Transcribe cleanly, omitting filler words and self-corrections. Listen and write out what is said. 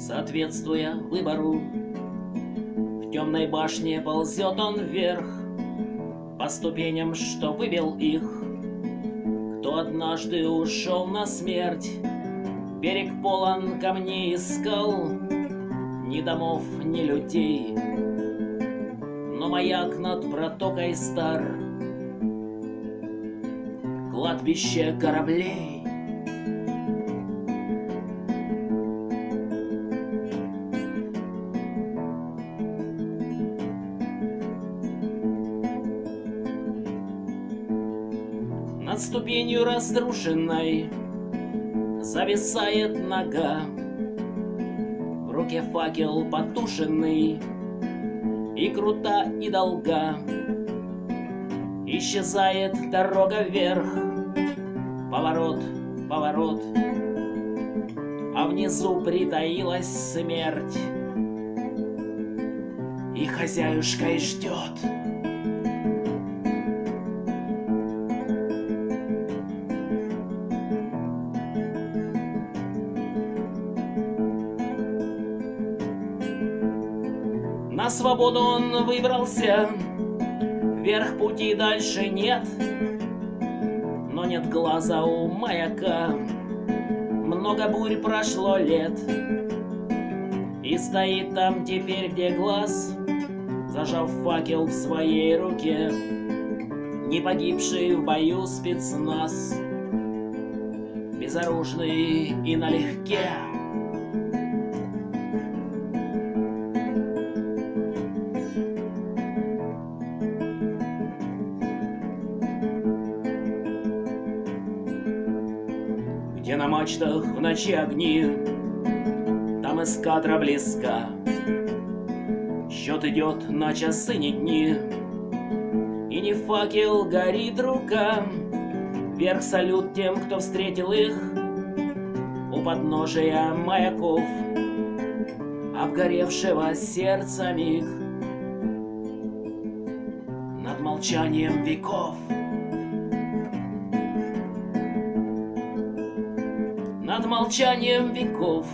соответствуя выбору. В темной башне ползет он вверх по ступеням, что выбил их. Кто однажды ушел на смерть, берег полон камней и скал, ни домов, ни людей. Но маяк над протокой стар, кладбище кораблей. Над ступенью разрушенной зависает нога, в руке факел потушенный, и крута, и долга. Исчезает дорога вверх, поворот, поворот, а внизу притаилась смерть, и хозяюшка и ждет. На свободу он выбрался, вверх пути дальше нет, но нет глаза у маяка, много бурь прошло лет, и стоит там теперь, где глаз, зажав факел в своей руке, не погибший в бою спецназ, безоружный и налегке. Где на мачтах в ночи огни, там эскадра близка. Счет идет на часы, не дни, и не факел горит рука. Вверх салют тем, кто встретил их у подножия маяков, обгоревшего сердца миг над молчанием веков. Над молчанием веков.